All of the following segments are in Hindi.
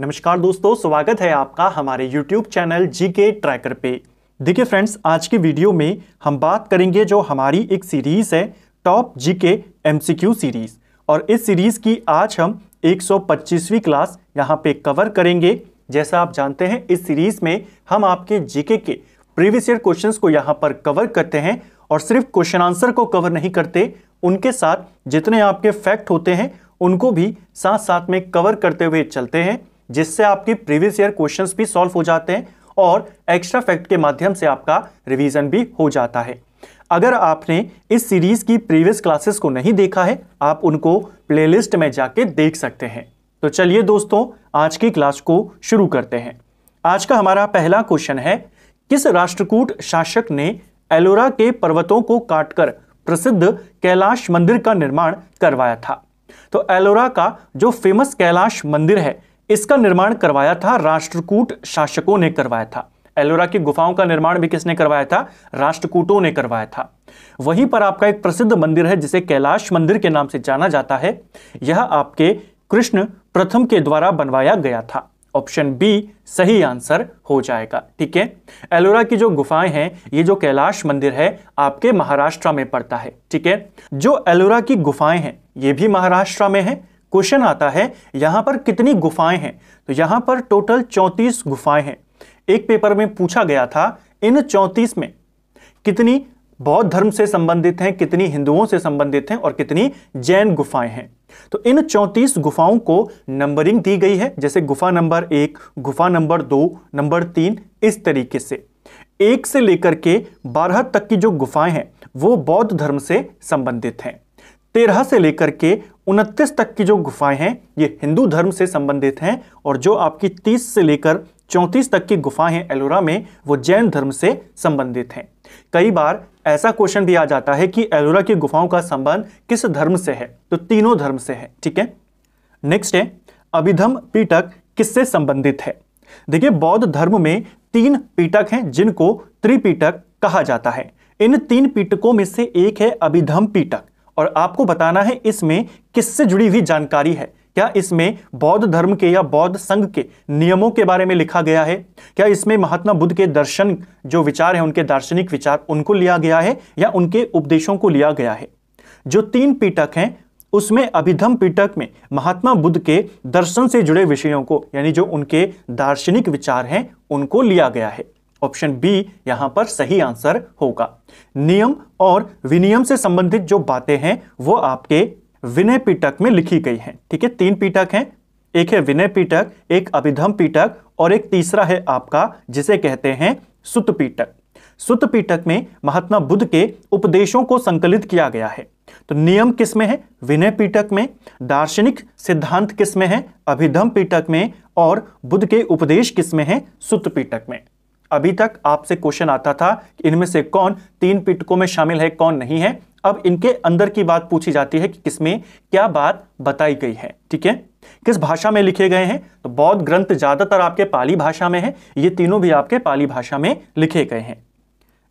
नमस्कार दोस्तों, स्वागत है आपका हमारे YouTube चैनल GK ट्रैकर पे। देखिए फ्रेंड्स, आज की वीडियो में हम बात करेंगे जो हमारी एक सीरीज़ है टॉप GK MCQ सीरीज़, और इस सीरीज़ की आज हम 125वीं क्लास यहां पे कवर करेंगे। जैसा आप जानते हैं, इस सीरीज़ में हम आपके GK के प्रीवियस ईयर क्वेश्चंस को यहां पर कवर करते हैं और सिर्फ क्वेश्चन आंसर को कवर नहीं करते, उनके साथ जितने आपके फैक्ट होते हैं उनको भी साथ साथ में कवर करते हुए चलते हैं, जिससे आपके प्रीवियस ईयर क्वेश्चंस भी सॉल्व हो जाते हैं और एक्स्ट्रा फैक्ट के माध्यम से आपका रिवीजन भी हो जाता है। अगर आपने इस सीरीज़ की प्रीवियस क्लासेस को नहीं देखा है, आप उनको प्लेलिस्ट में जाके देख सकते हैं। तो चलिए दोस्तों, आज की क्लास को शुरू करते हैं। आज का हमारा पहला क्वेश्चन है, किस राष्ट्रकूट शासक ने एलोरा के पर्वतों को काटकर प्रसिद्ध कैलाश मंदिर का निर्माण करवाया था? तो एलोरा का जो फेमस कैलाश मंदिर है, इसका निर्माण करवाया था राष्ट्रकूट शासकों ने करवाया था। एलोरा की गुफाओं का निर्माण भी किसने करवाया था? राष्ट्रकूटों ने करवाया था। वहीं पर आपका एक प्रसिद्ध मंदिर है जिसे कैलाश मंदिर के नाम से जाना जाता है। यह आपके कृष्ण प्रथम के द्वारा बनवाया गया था। ऑप्शन बी सही आंसर हो जाएगा। ठीक है, एलोरा की जो गुफाएं हैं, ये जो कैलाश मंदिर है आपके महाराष्ट्र में पड़ता है। ठीक है, जो एलोरा की गुफाएं हैं ये भी महाराष्ट्र में है। क्वेश्चन आता है यहाँ पर कितनी गुफाएं हैं? तो यहाँ पर टोटल 34 गुफाएं हैं। एक पेपर में पूछा गया था, इन 34 में कितनी बौद्ध धर्म से संबंधित हैं, कितनी हिंदुओं से संबंधित हैं और कितनी जैन गुफाएं हैं। तो इन 34 गुफाओं को नंबरिंग दी गई है, जैसे गुफा नंबर 1, गुफा नंबर 2, नंबर 3, इस तरीके से 1 से लेकर के 12 तक की जो गुफाएं हैं वो बौद्ध धर्म से संबंधित हैं। 13 से लेकर के 29 तक की जो गुफाएं हैं ये हिंदू धर्म से संबंधित हैं, और जो आपकी 30 से लेकर 34 तक की गुफाएं हैं एलोरा में वो जैन धर्म से संबंधित हैं। कई बार ऐसा क्वेश्चन भी आ जाता है कि एलोरा की गुफाओं का संबंध किस धर्म से है? तो तीनों धर्म से है। ठीक है, नेक्स्ट है, अभिधम्म पीटक किससे संबंधित है? देखिए, बौद्ध धर्म में 3 पीटक हैं जिनको त्रिपीटक कहा जाता है। इन 3 पीटकों में से एक है अभिधम्म पीटक, और आपको बताना है इसमें किससे जुड़ी हुई जानकारी है। क्या इसमें बौद्ध धर्म के या बौद्ध संघ के नियमों के बारे में लिखा गया है? क्या इसमें महात्मा बुद्ध के दर्शन जो विचार हैं, उनके दार्शनिक विचार, उनको लिया गया है या उनके उपदेशों को लिया गया है? जो 3 पीटक हैं उसमें अभिधम्म पीटक में महात्मा बुद्ध के दर्शन से जुड़े विषयों को, यानी जो उनके दार्शनिक विचार हैं, उनको लिया गया है। ऑप्शन बी यहां पर सही आंसर होगा। नियम और विनियम से संबंधित जो बातें हैं वो आपके विनय पीटक में लिखी गई हैं। ठीक है, 3 पीटक हैं, एक है विनय पीटक, एक अभिधम्म पीटक और एक तीसरा है आपका जिसे कहते हैं सुत्त पीटक। सुत्त पीटक में महात्मा बुद्ध के उपदेशों को संकलित किया गया है। तो नियम किस में है? विनय पीटक में। दार्शनिक सिद्धांत किस में है? अभिधम्म पीटक में। और बुद्ध के उपदेश किस में है? सुत्त पीटक में। अभी तक आपसे क्वेश्चन आता था कि इनमें से कौन 3 पीटकों में शामिल है, कौन नहीं है। अब इनके अंदर की बात पूछी जाती है कि किसमें क्या बात बताई गई है। ठीक है, किस भाषा में लिखे गए हैं? तो बौद्ध ग्रंथ ज्यादातर आपके पाली भाषा में है, ये तीनों भी आपके पाली भाषा में लिखे गए हैं।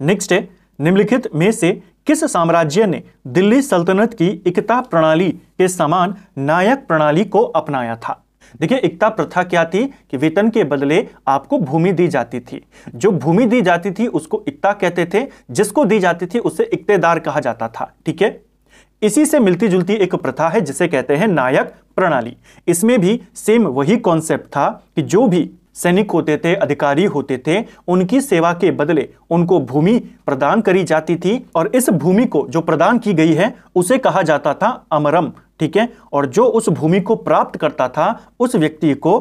नेक्स्ट है, निम्नलिखित में से किस साम्राज्य ने दिल्ली सल्तनत की एकता प्रणाली के समान नायक प्रणाली को अपनाया था? देखिए, एकता प्रथा क्या थी कि वेतन के बदले आपको भूमि दी जाती थी। जो भूमि दी जाती थी उसको एकता कहते थे, जिसको दी जाती थी उसे इक्तेदार कहा जाता था। ठीक है, इसी से मिलती जुलती एक प्रथा है जिसे कहते हैं नायक प्रणाली। इसमें भी सेम वही कॉन्सेप्ट था कि जो भी सैनिक होते थे, अधिकारी होते थे, उनकी सेवा के बदले उनको भूमि प्रदान करी जाती थी, और इस भूमि को जो प्रदान की गई है उसे कहा जाता था अमरम। ठीक है, और जो उस भूमि को प्राप्त करता था उस व्यक्ति को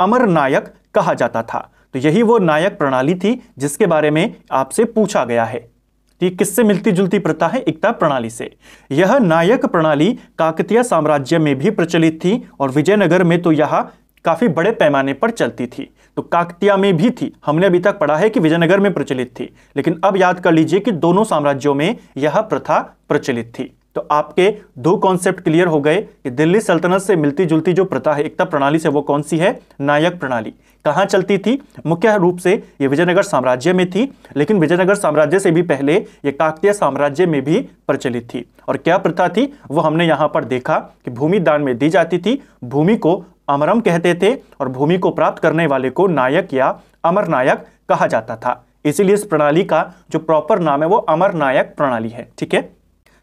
अमर नायक कहा जाता था। तो यही वो नायक प्रणाली थी जिसके बारे में आपसे पूछा गया है। ठीक, किससे मिलती जुलती प्रथा है? एकता प्रणाली से। यह नायक प्रणाली काकतीय साम्राज्य में भी प्रचलित थी, और विजयनगर में तो यह काफी बड़े पैमाने पर चलती थी। तो काकतीय में भी थी, हमने अभी तक पढ़ा है कि विजयनगर में प्रचलित थी, लेकिन अब याद कर लीजिए कि दोनों साम्राज्यों में यह प्रथा प्रचलित थी। तो आपके 2 कॉन्सेप्ट क्लियर हो गए कि दिल्ली सल्तनत से मिलती जुलती जो प्रथा है एकता प्रणाली से, वो कौन सी है? नायक प्रणाली। कहाँ चलती थी? मुख्य रूप से ये विजयनगर साम्राज्य में थी, लेकिन विजयनगर साम्राज्य से भी पहले ये काकतीय साम्राज्य में भी प्रचलित थी। और क्या प्रथा थी वो हमने यहाँ पर देखा कि भूमि दान में दी जाती थी, भूमि को अमरम कहते थे और भूमि को प्राप्त करने वाले को नायक या अमरनायक कहा जाता था। इसीलिए इस प्रणाली का जो प्रॉपर नाम है वो अमरनायक प्रणाली है। ठीक है,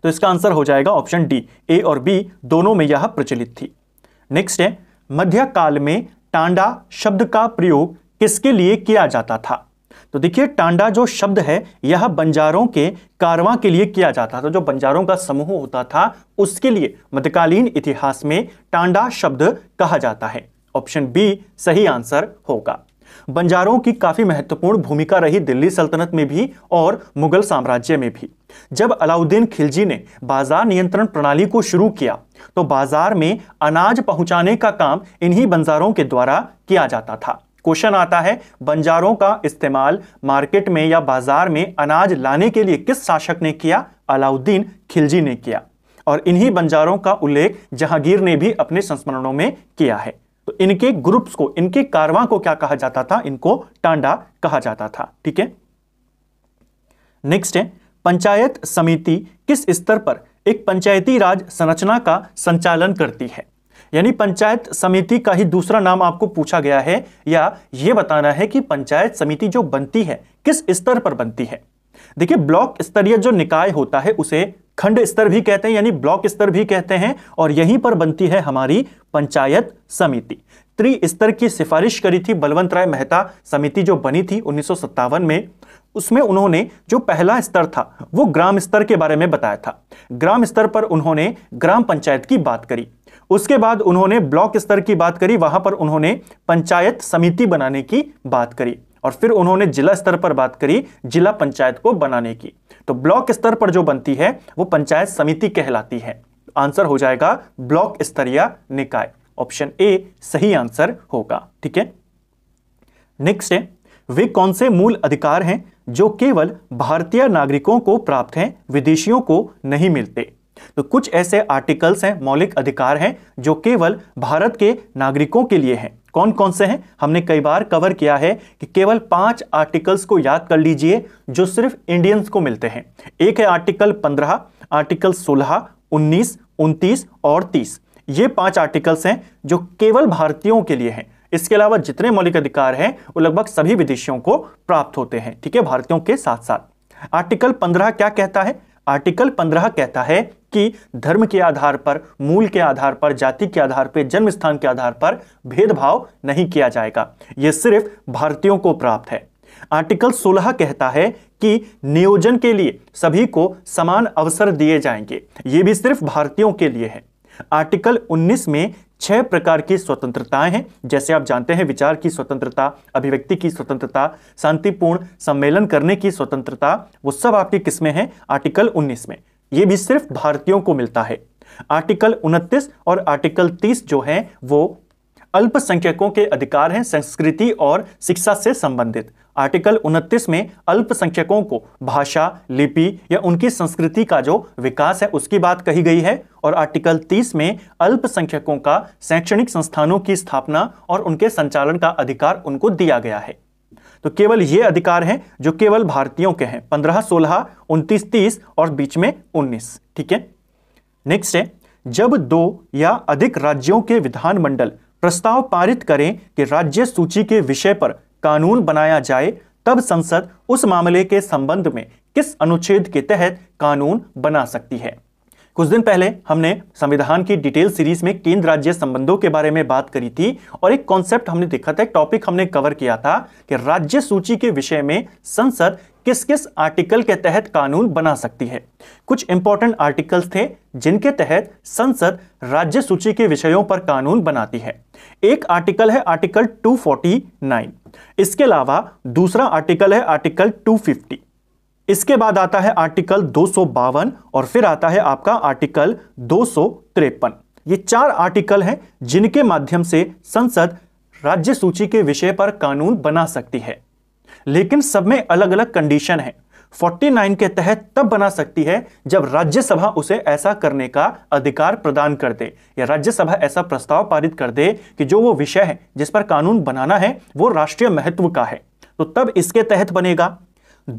तो इसका आंसर हो जाएगा ऑप्शन डी। ए और बी दोनों में यह प्रचलित थी। नेक्स्ट है, मध्यकाल में टांडा शब्द का प्रयोग किसके लिए किया जाता था? तो देखिए, टांडा जो शब्द है यह बंजारों के कारवां के लिए किया जाता था। जो बंजारों का समूह होता था उसके लिए मध्यकालीन इतिहास में टांडा शब्द कहा जाता है। ऑप्शन बी सही आंसर होगा। बंजारों की काफी महत्वपूर्ण भूमिका रही दिल्ली सल्तनत में भी और मुगल साम्राज्य में भी। जब अलाउद्दीन खिलजी ने बाजार नियंत्रण प्रणाली को शुरू किया तो बाजार में अनाज पहुंचाने का काम इन्हीं बंजारों के द्वारा किया जाता था। क्वेश्चन आता है, बंजारों का इस्तेमाल मार्केट में या बाजार में अनाज लाने के लिए किस शासक ने किया? अलाउद्दीन खिलजी ने किया। और इन्हीं बंजारों का उल्लेख जहांगीर ने भी अपने संस्मरणों में किया है। तो इनके ग्रुप्स को, इनके कारवां को क्या कहा जाता था? इनको टांडा कहा जाता था। ठीक है, नेक्स्ट है, पंचायत समिति किस स्तर पर एक पंचायती राज संरचना का संचालन करती है? यानी पंचायत समिति का ही दूसरा नाम आपको पूछा गया है, या यह बताना है कि पंचायत समिति जो बनती है किस स्तर पर बनती है। देखिए, ब्लॉक स्तरीय जो निकाय होता है उसे खंड स्तर भी कहते हैं, यानी ब्लॉक स्तर भी कहते हैं, और यहीं पर बनती है हमारी पंचायत समिति। त्रिस्तर की सिफारिश करी थी बलवंत राय मेहता समिति जो बनी थी 1957 में। उसमें उन्होंने जो पहला स्तर था वो ग्राम स्तर के बारे में बताया था। ग्राम स्तर पर उन्होंने ग्राम पंचायत की बात करी। उसके बाद उन्होंने ब्लॉक स्तर की बात करी, वहां पर उन्होंने पंचायत समिति बनाने की बात करी, और फिर उन्होंने जिला स्तर पर बात करी जिला पंचायत को बनाने की। तो ब्लॉक स्तर पर जो बनती है वो पंचायत समिति कहलाती है। आंसर हो जाएगा ब्लॉक स्तरीय निकाय। ऑप्शन ए सही आंसर होगा। ठीक है, नेक्स्ट है, वे कौन से मूल अधिकार हैं जो केवल भारतीय नागरिकों को प्राप्त हैं, विदेशियों को नहीं मिलते? तो कुछ ऐसे आर्टिकल्स हैं, मौलिक अधिकार हैं जो केवल भारत के नागरिकों के लिए हैं। कौन कौन से हैं? हमने कई बार कवर किया है कि केवल 5 आर्टिकल्स को याद कर लीजिए जो सिर्फ इंडियंस को मिलते हैं। एक है आर्टिकल 15, आर्टिकल 16, 19, 29 और 30। ये 5 आर्टिकल्स हैं जो केवल भारतीयों के लिए हैं। इसके अलावा जितने मौलिक अधिकार हैं वो लगभग सभी विदेशियों को प्राप्त होते हैं। ठीक है, भारतीयों के साथ साथ। आर्टिकल 15 क्या कहता है? आर्टिकल 15 कहता है कि धर्म के आधार पर, मूल के आधार पर, जाति के आधार पर, जन्म स्थान के आधार पर भेदभाव नहीं किया जाएगा। यह सिर्फ भारतीयों को प्राप्त है। आर्टिकल 16 कहता है कि नियोजन के लिए सभी को समान अवसर दिए जाएंगे। यह भी सिर्फ भारतीयों के लिए है। आर्टिकल 19 में 6 प्रकार की स्वतंत्रताएं हैं। जैसे आप जानते हैं, विचार की स्वतंत्रता, अभिव्यक्ति की स्वतंत्रता, शांतिपूर्ण सम्मेलन करने की स्वतंत्रता, वो सब आपकी किसमें है? आर्टिकल 19 में। ये भी सिर्फ भारतीयों को मिलता है। आर्टिकल 29 और आर्टिकल 30 जो हैं वो अल्पसंख्यकों के अधिकार हैं, संस्कृति और शिक्षा से संबंधित। आर्टिकल 29 में अल्पसंख्यकों को भाषा, लिपि या उनकी संस्कृति का जो विकास है उसकी बात कही गई है। और आर्टिकल 30 में अल्पसंख्यकों का शैक्षणिक संस्थानों की स्थापना और उनके संचालन का अधिकार उनको दिया गया है। तो केवल ये अधिकार हैं जो केवल भारतीयों के हैं, 15, 16, 29, 30 और बीच में 19। ठीक है, नेक्स्ट है, जब 2 या अधिक राज्यों के विधानमंडल प्रस्ताव पारित करें कि राज्य सूची के विषय पर कानून बनाया जाए, तब संसद उस मामले के संबंध में किस अनुच्छेद के तहत कानून बना सकती है? कुछ दिन पहले हमने संविधान की डिटेल सीरीज में केंद्र राज्य संबंधों के बारे में बात करी थी, और एक कॉन्सेप्ट हमने देखा था, एक टॉपिक हमने कवर किया था कि राज्य सूची के विषय में संसद किस किस आर्टिकल के तहत कानून बना सकती है। कुछ इंपॉर्टेंट आर्टिकल्स थे जिनके तहत संसद राज्य सूची के विषयों पर कानून बनाती है। एक आर्टिकल है आर्टिकल 249। इसके अलावा दूसरा आर्टिकल है आर्टिकल 250। इसके बाद आता है आर्टिकल 252 और फिर आता है आपका आर्टिकल 253। ये 4 आर्टिकल हैं जिनके माध्यम से संसद राज्य सूची के विषय पर कानून बना सकती है, लेकिन सब में अलग अलग कंडीशन है। 49 के तहत तब बना सकती है जब राज्यसभा उसे ऐसा करने का अधिकार प्रदान कर दे, या राज्यसभा ऐसा प्रस्ताव पारित कर दे कि जो वो विषय है जिस पर कानून बनाना है वो राष्ट्रीय महत्व का है, तो तब इसके तहत बनेगा।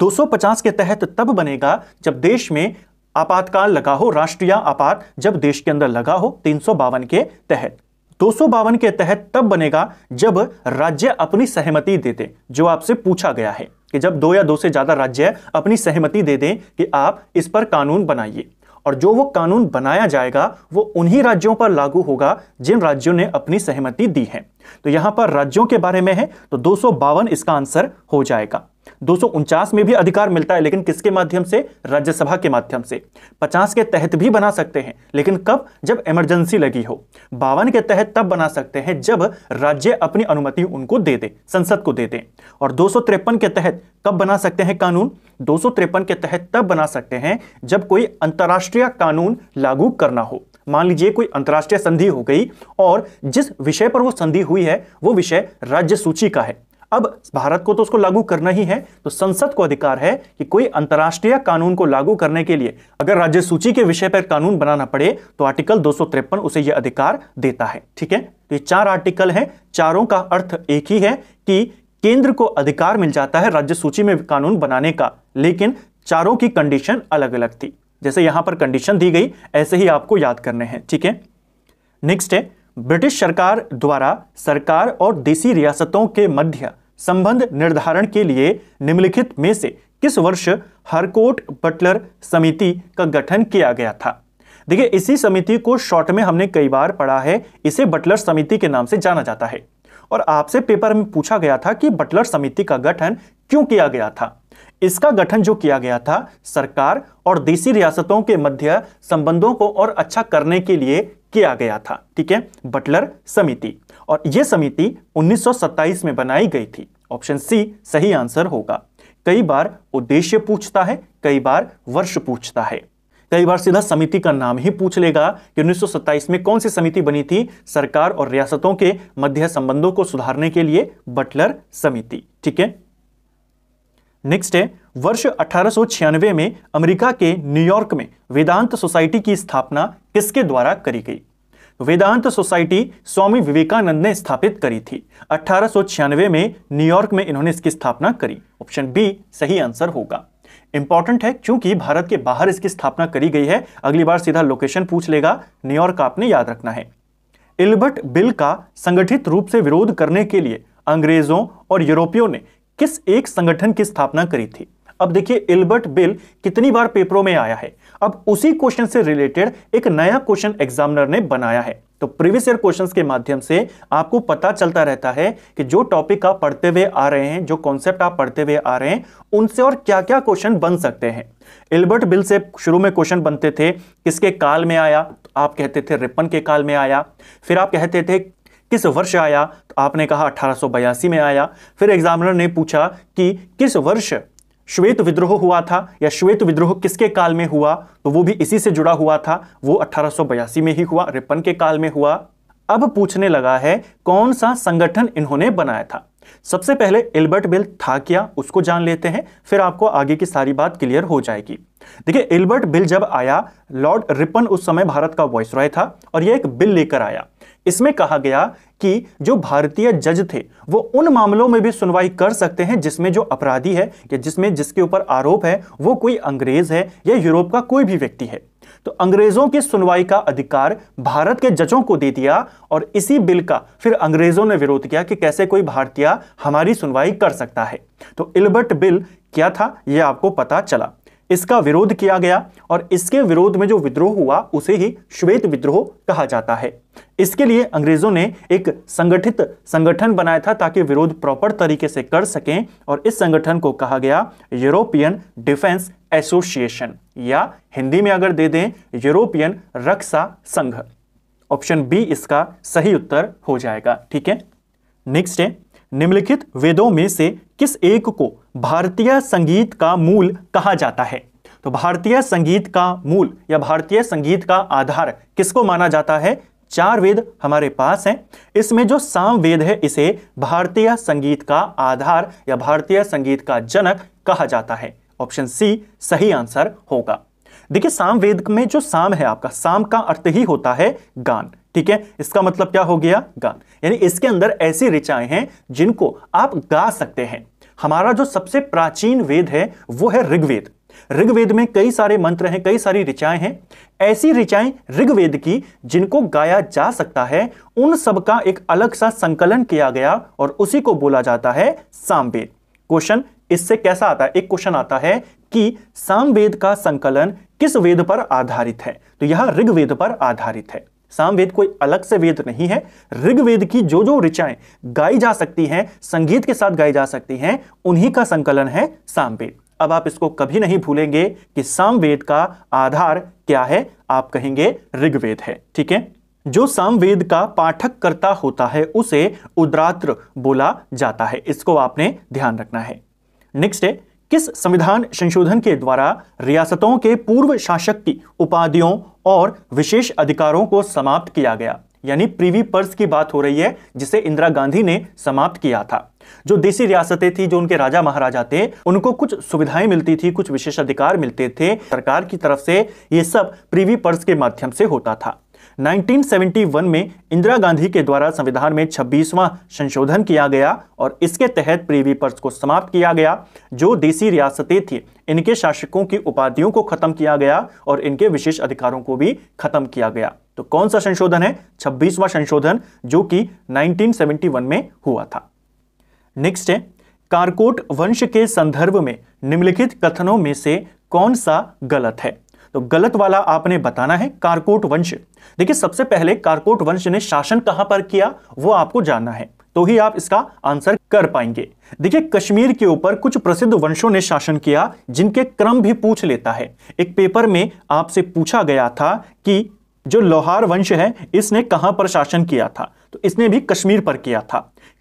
250 के तहत तब बनेगा जब देश में आपातकाल लगा हो, राष्ट्रीय आपात जब देश के अंदर लगा हो, 352 के तहत। 252 के तहत तब बनेगा जब राज्य अपनी सहमति दे दें, जो आपसे पूछा गया है कि जब दो या दो से ज्यादा राज्य अपनी सहमति दे दें कि आप इस पर कानून बनाइए, और जो वो कानून बनाया जाएगा वो उन्हीं राज्यों पर लागू होगा जिन राज्यों ने अपनी सहमति दी है। तो यहां पर राज्यों के बारे में है तो 252 इसका आंसर हो जाएगा। 249 में भी अधिकार मिलता है, लेकिन किसके माध्यम से? राज्यसभा के माध्यम से। 50 के तहत भी बना सकते हैं, लेकिन कब? जब इमरजेंसी लगी हो। 52 के तहत तब बना सकते हैं जब राज्य अपनी अनुमति उनको दे दे, संसद को दे दे। और 253 के तहत कब बना सकते हैं कानून? 253 के तहत तब बना सकते हैं जब कोई अंतर्राष्ट्रीय कानून लागू करना हो। मान लीजिए कोई अंतर्राष्ट्रीय संधि हो गई और जिस विषय पर वो संधि हुई है वो विषय राज्य सूची का है। अब भारत को तो उसको लागू करना ही है, तो संसद को अधिकार है कि कोई अंतर्राष्ट्रीय कानून को लागू करने के लिए अगर राज्य सूची के विषय पर कानून बनाना पड़े तो आर्टिकल 253 उसे यह अधिकार देता है। ठीक है, तो ये 4 आर्टिकल हैं, चारों का अर्थ एक ही है कि केंद्र को अधिकार मिल जाता है राज्य सूची में कानून बनाने का, लेकिन चारों की कंडीशन अलग अलग थी। जैसे यहां पर कंडीशन दी गई ऐसे ही आपको याद करने हैं। ठीक है, नेक्स्ट है ब्रिटिश सरकार द्वारा सरकार और देसी रियासतों के मध्य संबंध निर्धारण के लिए निम्नलिखित में से किस वर्ष हरकोर्ट बटलर समिति का गठन किया गया था? देखिए, इसी समिति को शॉर्ट में हमने कई बार पढ़ा है, इसे बटलर समिति के नाम से जाना जाता है। और आपसे पेपर में पूछा गया था कि बटलर समिति का गठन क्यों किया गया था। इसका गठन जो किया गया था सरकार और देसी रियासतों के मध्य संबंधों को और अच्छा करने के लिए किया गया था। ठीक है, बटलर समिति, और यह समिति 1927 में बनाई गई थी। ऑप्शन सी सही आंसर होगा। कई बार उद्देश्य पूछता है, कई बार वर्ष पूछता है, कई बार सीधा समिति का नाम ही पूछ लेगा कि 1927 में कौन सी समिति बनी थी सरकार और रियासतों के मध्य संबंधों को सुधारने के लिए, बटलर समिति। ठीक है, नेक्स्ट है वर्ष 1896 में अमेरिका के न्यूयॉर्क में वेदांत सोसाइटी की स्थापना किसके द्वारा करी गई? वेदांत सोसाइटी स्वामी विवेकानंद ने स्थापित करी थी। 1896 में न्यूयॉर्क में इन्होंने इसकी स्थापना करी। ऑप्शन बी सही आंसर होगा। इंपॉर्टेंट है क्योंकि भारत के बाहर इसकी स्थापना करी गई है, अगली बार सीधा लोकेशन पूछ लेगा, न्यूयॉर्क आपने याद रखना है। इल्बर्ट बिल का संगठित रूप से विरोध करने के लिए अंग्रेजों और यूरोपियों ने किस एक संगठन की स्थापना करी थी? अब देखिए, इल्बर्ट बिल कितनी बार पेपरों में आया है। अब उसी क्वेश्चन से रिलेटेड एक नया क्वेश्चन एग्जामिनर ने बनाया है, तो प्रीवियस ईयर क्वेश्चंस के माध्यम से आपको पता चलता रहता है कि जो टॉपिक आप पढ़ते हुए आ रहे हैं, जो कॉन्सेप्ट आप पढ़ते हुए आ रहे हैं, उनसे और क्या क्या क्वेश्चन बन सकते हैं। इल्बर्ट बिल से शुरू में क्वेश्चन बनते थे किसके काल में आया, तो आप कहते थे रिपन के काल में आया। फिर आप कहते थे किस वर्ष आया, तो आपने कहा 1882 में आया। फिर एग्जामिनर ने पूछा कि किस वर्ष श्वेत विद्रोह हुआ था या श्वेत विद्रोह किसके काल में हुआ, तो वो भी इसी से जुड़ा हुआ था, वो 1882 में ही हुआ, रिपन के काल में हुआ। अब पूछने लगा है कौन सा संगठन इन्होंने बनाया था। सबसे पहले इल्बर्ट बिल था क्या, उसको जान लेते हैं, फिर आपको आगे की सारी बात क्लियर हो जाएगी। देखिए, इल्बर्ट बिल जब आया, लॉर्ड रिपन उस समय भारत का वाइसरॉय था और यह एक बिल लेकर आया। इसमें कहा गया कि जो भारतीय जज थे वो उन मामलों में भी सुनवाई कर सकते हैं जिसमें जो अपराधी है या जिसमें जिसके ऊपर आरोप है वो कोई अंग्रेज है या यूरोप का कोई भी व्यक्ति है। तो अंग्रेजों की सुनवाई का अधिकार भारत के जजों को दे दिया, और इसी बिल का फिर अंग्रेजों ने विरोध किया कि कैसे कोई भारतीय हमारी सुनवाई कर सकता है। तो इल्बर्ट बिल क्या था यह आपको पता चला, इसका विरोध किया गया, और इसके विरोध में जो विद्रोह हुआ उसे ही श्वेत विद्रोह कहा जाता है। इसके लिए अंग्रेजों ने एक संगठित संगठन बनाया था ताकि विरोध प्रॉपर तरीके से कर सकें, और इस संगठन को कहा गया यूरोपियन डिफेंस एसोसिएशन, या हिंदी में अगर दे दें यूरोपियन रक्षा संघ। ऑप्शन बी इसका सही उत्तर हो जाएगा। ठीक है, नेक्स्ट है निम्नलिखित वेदों में से किस एक को भारतीय संगीत का मूल कहा जाता है? तो भारतीय संगीत का मूल या भारतीय संगीत का आधार किसको माना जाता है? 4 वेद हमारे पास हैं, इसमें जो साम वेद है इसे भारतीय संगीत का आधार या भारतीय संगीत का जनक कहा जाता है। ऑप्शन सी सही आंसर होगा। देखिए, साम वेद में जो साम है आपका, साम का अर्थ ही होता है गान। ठीक है, इसका मतलब क्या हो गया? गान, यानी इसके अंदर ऐसी ऋचाएं हैं जिनको आप गा सकते हैं। हमारा जो सबसे प्राचीन वेद है वो है ऋग्वेद। ऋग्वेद में कई सारे मंत्र हैं, कई सारी ऋचाएं हैं। ऐसी ऋचाएं ऋग्वेद की जिनको गाया जा सकता है, उन सब का एक अलग सा संकलन किया गया और उसी को बोला जाता है साम वेद। क्वेश्चन इससे कैसा आता है, एक क्वेश्चन आता है कि साम वेद का संकलन किस वेद पर आधारित है, तो यह ऋग्वेद पर आधारित है। साम वेद कोई अलग से वेद नहीं है। ऋग्वेद की जो जो ऋचाएं गाई जा सकती हैं, संगीत के साथ गाई जा सकती हैं, उन्हीं का संकलन है साम वेद। अब आप इसको कभी नहीं भूलेंगे कि साम वेद का आधार क्या है, आप कहेंगे ऋग्वेद है। ठीक है, जो साम वेद का पाठक करता होता है उसे उद्रात्र बोला जाता है, इसको आपने ध्यान रखना है। नेक्स्ट है, किस संविधान संशोधन के द्वारा रियासतों के पूर्व शासक की उपाधियों और विशेष अधिकारों को समाप्त किया गया, यानी प्रीवी पर्स की बात हो रही है जिसे इंदिरा गांधी ने समाप्त किया था। जो देसी रियासतें थी, जो उनके राजा महाराजा थे, उनको कुछ सुविधाएं मिलती थी, कुछ विशेष अधिकार मिलते थे सरकार की तरफ से, ये सब प्रीवी पर्स के माध्यम से होता था। 1971 में इंदिरा गांधी के द्वारा संविधान में 26वां संशोधन किया गया और इसके तहत प्रीवी पर्स को समाप्त किया गया। जो देसी रियासतें थी, इनके शासकों की उपाधियों को खत्म किया गया और इनके विशेष अधिकारों को भी खत्म किया गया। तो कौन सा संशोधन है? 26वां संशोधन, जो कि 1971 में हुआ था। नेक्स्ट है, कारकोट वंश के संदर्भ में निम्नलिखित कथनों में से कौन सा गलत है? तो गलत वाला आपने बताना है, कारकोट वंश। देखिए, सबसे पहले कारकोट वंश ने शासन कहां पर किया वो आपको जानना है, तो ही आप इसका आंसर कर पाएंगे। देखिए, कश्मीर के ऊपर कुछ प्रसिद्ध वंशों ने शासन किया जिनके क्रम भी पूछ लेता है। एक पेपर में आपसे पूछा गया था कि जो लोहार वंश है इसने कहां पर शासन किया था, तो इसने भी कश्मीर पर किया था।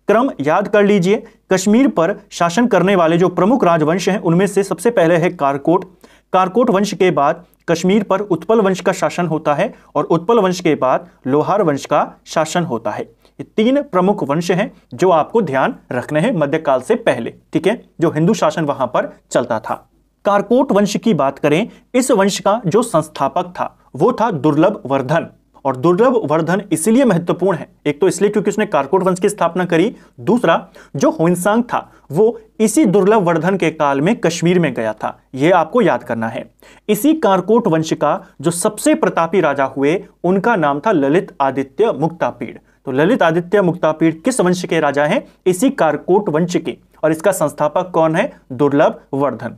क्रम याद कर लीजिए, कश्मीर पर शासन करने वाले जो प्रमुख राजवंश हैं उनमें से सबसे पहले है कारकोट। कारकोट वंश के बाद कश्मीर पर उत्पल वंश का शासन होता है और उत्पल वंश के बाद लोहार वंश का शासन होता है। ये तीन प्रमुख वंश हैं जो आपको ध्यान रखने हैं मध्यकाल से पहले। ठीक है, जो हिंदू शासन वहां पर चलता था। कारकोट वंश की बात करें, इस वंश का जो संस्थापक था वो था दुर्लभ वर्धन। और दुर्लभ वर्धन इसलिए महत्वपूर्ण है, एक तो इसलिए क्योंकि उसने कारकोट वंश की स्थापना करी, दूसरा जो होइंसांग था वो इसी दुर्लभ वर्धन के काल में कश्मीर में गया था, यह आपको याद करना है। इसी कारकोट वंश का जो सबसे प्रतापी राजा हुए उनका नाम था ललित आदित्य मुक्तापीड़। तो ललित आदित्य मुक्तापीड़ किस वंश के राजा हैं? इसी कारकोट वंश के, और इसका संस्थापक कौन है? दुर्लभ वर्धन।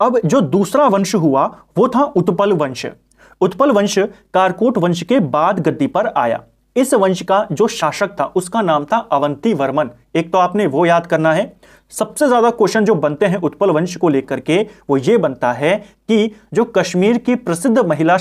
अब जो दूसरा वंश हुआ वो था उत्पल वंश। उत्पल वंश कारकोट वंश के बाद गद्दी पर आया। इस वंश का जो शासक था उसका नाम था अवंती वर्मन। एक तो आपने वो याद करना है। सबसे ज्यादा क्वेश्चन जो बनते हैं उत्पल वंश को लेकर के वो ये बनता है कि जो कश्मीर की प्रसिद्ध महिला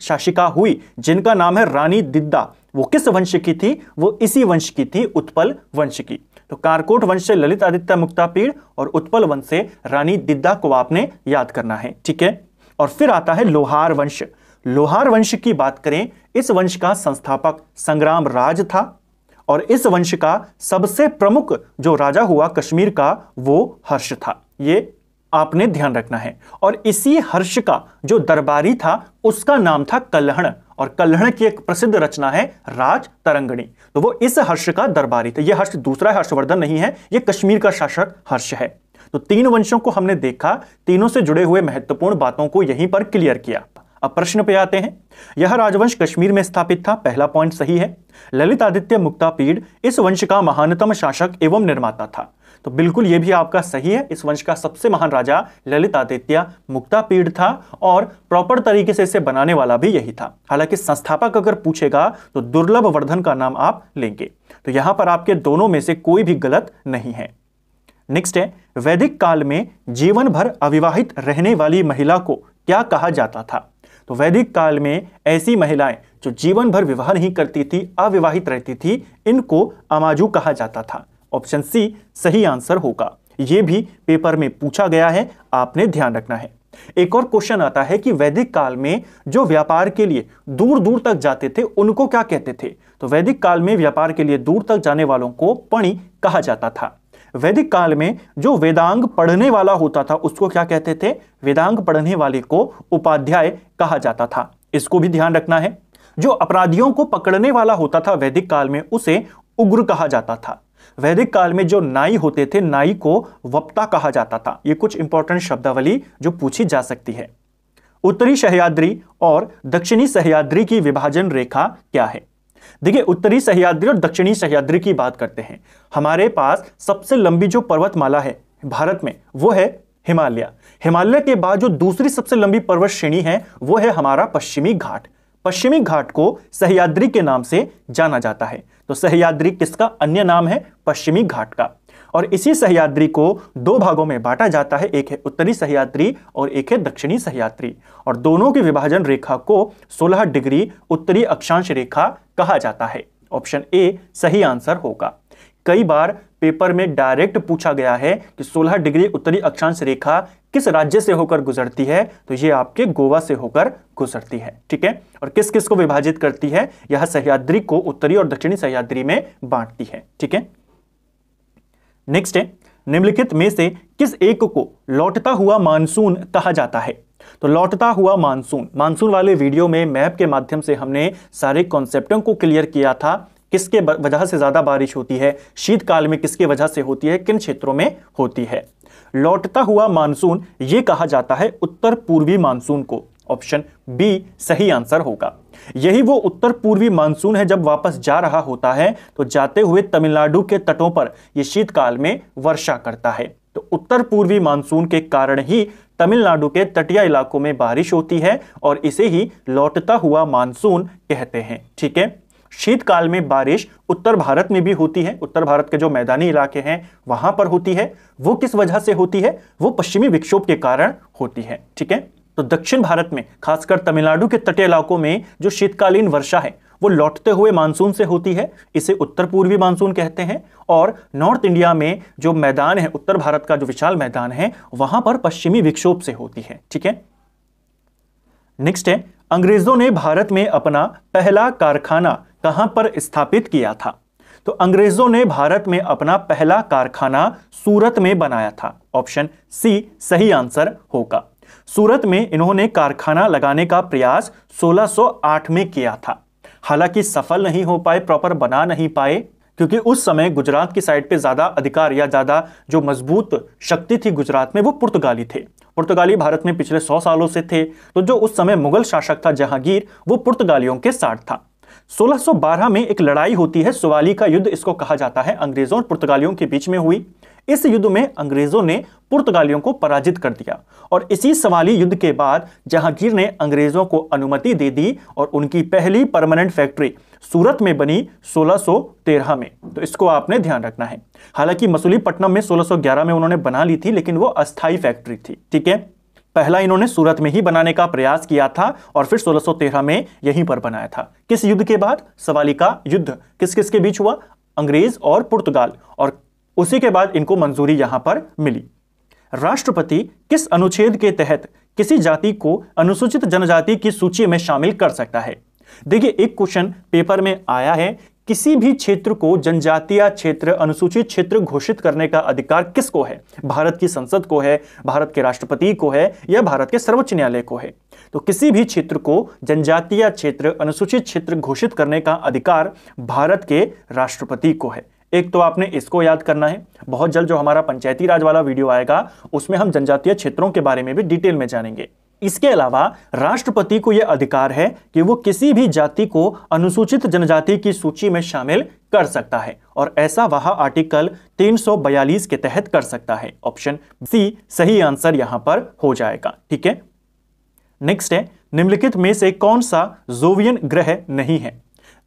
शासिका हुई जिनका नाम है रानी दिद्दा, वो किस वंश की थी? वो इसी वंश की थी, उत्पल वंश की। तो कारकोट वंश से ललित आदित्य मुक्तापीड़ और उत्पल वंश से रानी दिद्दा को आपने याद करना है। ठीक है, और फिर आता है लोहार वंश। लोहार वंश की बात करें, इस वंश का संस्थापक संग्राम राज था और इस वंश का सबसे प्रमुख जो राजा हुआ कश्मीर का वो हर्ष था, ये आपने ध्यान रखना है। और इसी हर्ष का जो दरबारी था उसका नाम था कल्हण, और कल्हण की एक प्रसिद्ध रचना है राज तरंगणी, तो वो इस हर्ष का दरबारी था। ये हर्ष दूसरा है, हर्षवर्धन नहीं है, ये कश्मीर का शासक हर्ष है। तो तीन वंशों को हमने देखा, तीनों से जुड़े हुए महत्वपूर्ण बातों को यहीं पर क्लियर किया। अब प्रश्न पे आते हैं। यह राजवंश कश्मीर में स्थापित था, पहला पॉइंट सही है। ललित आदित्य मुक्तापीड़ इस वंश का महानतम शासक एवं निर्माता था, तो बिल्कुल यह भी आपका सही है। इस वंश का सबसे महान राजा ललित आदित्य मुक्तापीड़ था और प्रॉपर तरीके से इसे बनाने वाला भी यही था। हालांकि संस्थापक अगर पूछेगा तो दुर्लभ वर्धन का नाम आप लेंगे। तो यहां पर आपके दोनों में से कोई भी गलत नहीं है। नेक्स्ट है, वैदिक काल में जीवन भर अविवाहित रहने वाली महिला को क्या कहा जाता था? तो वैदिक काल में ऐसी महिलाएं जो जीवन भर विवाह नहीं करती थी, अविवाहित रहती थी, इनको अमाजू कहा जाता था। ऑप्शन सी सही आंसर होगा, ये भी पेपर में पूछा गया है, आपने ध्यान रखना है। एक और क्वेश्चन आता है कि वैदिक काल में जो व्यापार के लिए दूर दूर तक जाते थे उनको क्या कहते थे? तो वैदिक काल में व्यापार के लिए दूर तक जाने वालों को पणि कहा जाता था। वैदिक काल में जो वेदांग पढ़ने वाला होता था उसको क्या कहते थे? वेदांग पढ़ने वाले को उपाध्याय कहा जाता था, इसको भी ध्यान रखना है। जो अपराधियों को पकड़ने वाला होता था वैदिक काल में उसे उग्र कहा जाता था। वैदिक काल में जो नाई होते थे, नाई को वप्ता कहा जाता था। ये कुछ इंपॉर्टेंट शब्दावली जो पूछी जा सकती है। उत्तरी सह्याद्रि और दक्षिणी सह्याद्रि की विभाजन रेखा क्या है? देखिए, उत्तरी सह्याद्रि और दक्षिणी सह्याद्रि की बात करते हैं। हमारे पास सबसे लंबी जो पर्वतमाला है भारत में वो है हिमालय। हिमालय के बाद जो दूसरी सबसे लंबी पर्वत श्रेणी है वो है हमारा पश्चिमी घाट। पश्चिमी घाट को सह्याद्रि के नाम से जाना जाता है। तो सह्याद्रि किसका अन्य नाम है? पश्चिमी घाट का। और इसी सह्याद्रि को दो भागों में बांटा जाता है, एक है उत्तरी सह्याद्रि और एक है दक्षिणी सह्याद्रि। और दोनों की विभाजन रेखा को 16 डिग्री उत्तरी अक्षांश रेखा कहा जाता है। ऑप्शन ए सही आंसर होगा। कई बार पेपर में डायरेक्ट पूछा गया है कि 16 डिग्री उत्तरी अक्षांश रेखा किस राज्य से होकर गुजरती है, तो ये आपके गोवा से होकर गुजरती है। ठीक है, और किस किस को विभाजित करती है? यह सह्याद्रि को उत्तरी और दक्षिणी सह्याद्रि में बांटती है। ठीक है, नेक्स्ट है, निम्नलिखित में से किस एक को लौटता हुआ मानसून कहा जाता है? तो लौटता हुआ मानसून, मानसून वाले वीडियो में मैप के माध्यम से हमने सारे कॉन्सेप्टों को क्लियर किया था। किसके वजह से ज्यादा बारिश होती है, शीतकाल में किसके वजह से होती है, किन क्षेत्रों में होती है। लौटता हुआ मानसून ये कहा जाता है उत्तर पूर्वी मानसून को। ऑप्शन बी सही आंसर होगा। यही वो उत्तर पूर्वी मानसून है जब वापस जा रहा होता है, तो जाते हुए तमिलनाडु के तटों पर यह शीतकाल में वर्षा करता है। तो उत्तर पूर्वी मानसून के कारण ही तमिलनाडु के तटीय इलाकों में बारिश होती है और इसे ही लौटता हुआ मानसून कहते हैं। ठीक है, शीतकाल में बारिश उत्तर भारत में भी होती है। उत्तर भारत के जो मैदानी इलाके हैं वहां पर होती है। वो किस वजह से होती है? वो पश्चिमी विक्षोभ के कारण होती है। ठीक है, तो दक्षिण भारत में खासकर तमिलनाडु के तटीय इलाकों में जो शीतकालीन वर्षा है वो लौटते हुए मानसून से होती है। इसे उत्तर पूर्वी मानसून कहते हैं। और नॉर्थ इंडिया में जो मैदान है, उत्तर भारत का जो विशाल मैदान है, वहां पर पश्चिमी विक्षोभ से होती है। ठीक है, नेक्स्ट है, अंग्रेजों ने भारत में अपना पहला कारखाना कहां पर स्थापित किया था? तो अंग्रेजों ने भारत में अपना पहला कारखाना सूरत में बनाया था। ऑप्शन सी सही आंसर होगा। सूरत में इन्होंने कारखाना लगाने का प्रयास 1608 में किया था। हालांकि सफल नहीं हो पाए, प्रॉपर बना नहीं पाए, क्योंकि उस समय गुजरात की साइड पे ज़्यादा अधिकार या ज़्यादा जो मजबूत शक्ति थी गुजरात में वो पुर्तगाली थे। पुर्तगाली भारत में पिछले 100 सालों से थे। तो जो उस समय मुगल शासक था जहांगीर, वो पुर्तगालियों के साथ था। 1612 में एक लड़ाई होती है, सुवाली का युद्ध इसको कहा जाता है, अंग्रेजों और पुर्तगालियों के बीच में हुई। इस युद्ध में अंग्रेजों ने पुर्तगालियों को पराजित कर दिया। और इसी सवाली युद्ध के बाद जहांगीर ने अंग्रेजों को अनुमति दे दी और उनकी पहली परमानेंट फैक्ट्री सूरत में बनी 1613 में। तो इसको आपने ध्यान रखना है। हालांकि मसूलीपट्टनम में 1611 में उन्होंने बना ली थी, लेकिन वो अस्थायी फैक्ट्री थी। ठीक है, पहला इन्होंने सूरत में ही बनाने का प्रयास किया था और फिर 1613 में यहीं पर बनाया था। किस युद्ध के बाद? सवाली का युद्ध। किस किस के बीच हुआ? अंग्रेज और पुर्तगाल। और उसी के बाद इनको मंजूरी यहां पर मिली। राष्ट्रपति किस अनुच्छेद के तहत किसी जाति को अनुसूचित जनजाति की सूची में शामिल कर सकता है? देखिए, एक क्वेश्चन पेपर में आया है, किसी भी क्षेत्र को जनजातीय क्षेत्र, अनुसूचित क्षेत्र घोषित करने का अधिकार किसको है? भारत की संसद को है, भारत के राष्ट्रपति को है, या भारत के सर्वोच्च न्यायालय को है? तो किसी भी क्षेत्र को जनजातीय क्षेत्र, अनुसूचित क्षेत्र घोषित करने का अधिकार भारत के राष्ट्रपति को है। एक तो आपने इसको याद करना है। बहुत जल्द जो हमारा पंचायती राज वाला वीडियो आएगा उसमें हम जनजातीय क्षेत्रों के बारे में भी डिटेल में जानेंगे। इसके अलावा राष्ट्रपति को यह अधिकार है कि वो किसी भी जाति को अनुसूचित जनजाति की सूची में शामिल कर सकता है और ऐसा वह आर्टिकल 342 के तहत कर सकता है। ऑप्शन सी सही आंसर यहां पर हो जाएगा। ठीक है, नेक्स्ट है, निम्नलिखित में से कौन सा जोवियन ग्रह नहीं है?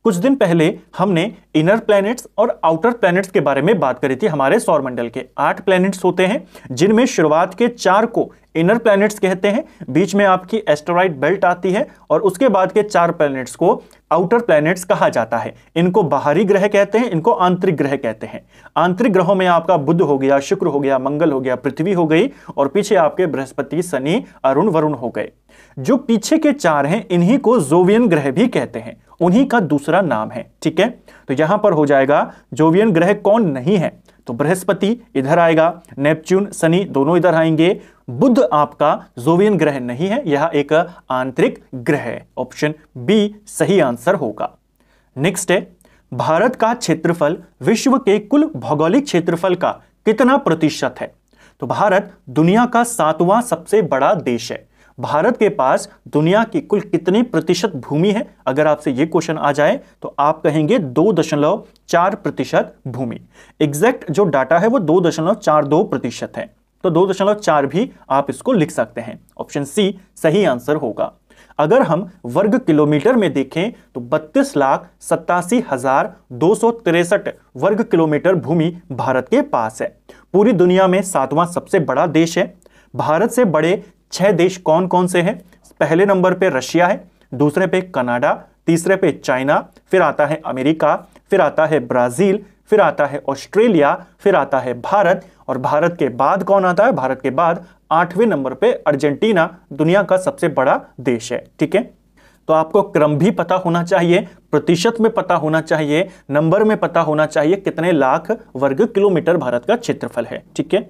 कुछ दिन पहले हमने इनर प्लैनेट्स और आउटर प्लैनेट्स के बारे में बात करी थी। हमारे सौरमंडल के 8 प्लैनेट्स होते हैं, जिनमें शुरुआत के 4 को इनर प्लैनेट्स कहते हैं। बीच में आपकी एस्टेरॉयड बेल्ट आती है और उसके बाद के 4 प्लैनेट्स को आउटर प्लैनेट्स कहा जाता है। इनको बाहरी ग्रह कहते हैं, इनको आंतरिक ग्रह कहते हैं। आंतरिक ग्रहों में आपका बुध हो गया, शुक्र हो गया, मंगल हो गया, पृथ्वी हो गई और पीछे आपके बृहस्पति, शनि, अरुण, वरुण हो गए। जो पीछे के 4 हैं इन्हीं को जोवियन ग्रह भी कहते हैं, उन्हीं का दूसरा नाम है। ठीक है, तो यहां पर हो जाएगा जोवियन ग्रह कौन नहीं है? तो बृहस्पति इधर आएगा, नेपच्यून, शनि दोनों इधर आएंगे। बुध आपका जोवियन ग्रह नहीं है, यह एक आंतरिक ग्रह है। ऑप्शन बी सही आंसर होगा। नेक्स्ट है, भारत का क्षेत्रफल विश्व के कुल भौगोलिक क्षेत्रफल का कितना प्रतिशत है? तो भारत दुनिया का 7वां सबसे बड़ा देश है। भारत के पास दुनिया की कुल कितने प्रतिशत भूमि है? अगर आपसे ये क्वेश्चन आ जाए तो आप कहेंगे 2.4% भूमि। एग्जैक्ट जो डाटा है वो 2.42% है, तो 2.4 भी आप इसको लिख सकते हैं। ऑप्शन सी सही आंसर होगा। अगर हम वर्ग किलोमीटर में देखें तो 32,87,263 वर्ग किलोमीटर भूमि भारत के पास है। पूरी दुनिया में 7वां सबसे बड़ा देश है। भारत से बड़े 6 देश कौन कौन से हैं? पहले नंबर पे रशिया है, दूसरे पे कनाडा, तीसरे पे चाइना, फिर आता है अमेरिका, फिर आता है ब्राज़ील, फिर आता है ऑस्ट्रेलिया, फिर आता है भारत, और भारत के बाद कौन आता है? भारत के बाद 8वें नंबर पे अर्जेंटीना दुनिया का सबसे बड़ा देश है। ठीक है, तो आपको क्रम भी पता होना चाहिए, प्रतिशत में पता होना चाहिए, नंबर में पता होना चाहिए कितने लाख वर्ग किलोमीटर भारत का क्षेत्रफल है। ठीक है,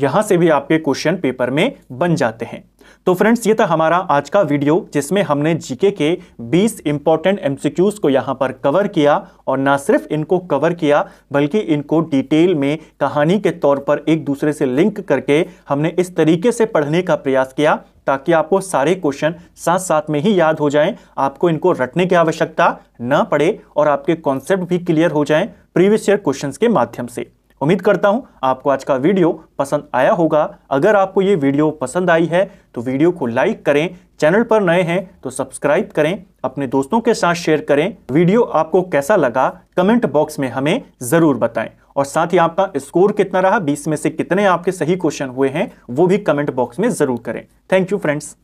यहां से भी आपके क्वेश्चन पेपर में बन जाते हैं। तो फ्रेंड्स, ये था हमारा आज का वीडियो जिसमें हमने जीके के 20 इंपॉर्टेंट एमसीक्यूज को यहाँ पर कवर किया, और ना सिर्फ इनको कवर किया बल्कि इनको डिटेल में कहानी के तौर पर एक दूसरे से लिंक करके हमने इस तरीके से पढ़ने का प्रयास किया ताकि आपको सारे क्वेश्चन साथ साथ में ही याद हो जाएं, आपको इनको रटने की आवश्यकता ना पड़े और आपके कॉन्सेप्ट भी क्लियर हो जाएं प्रीवियस ईयर क्वेश्चन के माध्यम से। उम्मीद करता हूं आपको आज का वीडियो पसंद आया होगा। अगर आपको ये वीडियो पसंद आई है तो वीडियो को लाइक करें, चैनल पर नए हैं तो सब्सक्राइब करें, अपने दोस्तों के साथ शेयर करें। वीडियो आपको कैसा लगा कमेंट बॉक्स में हमें ज़रूर बताएं, और साथ ही आपका स्कोर कितना रहा, 20 में से कितने आपके सही क्वेश्चन हुए हैं वो भी कमेंट बॉक्स में ज़रूर करें। Thank you friends.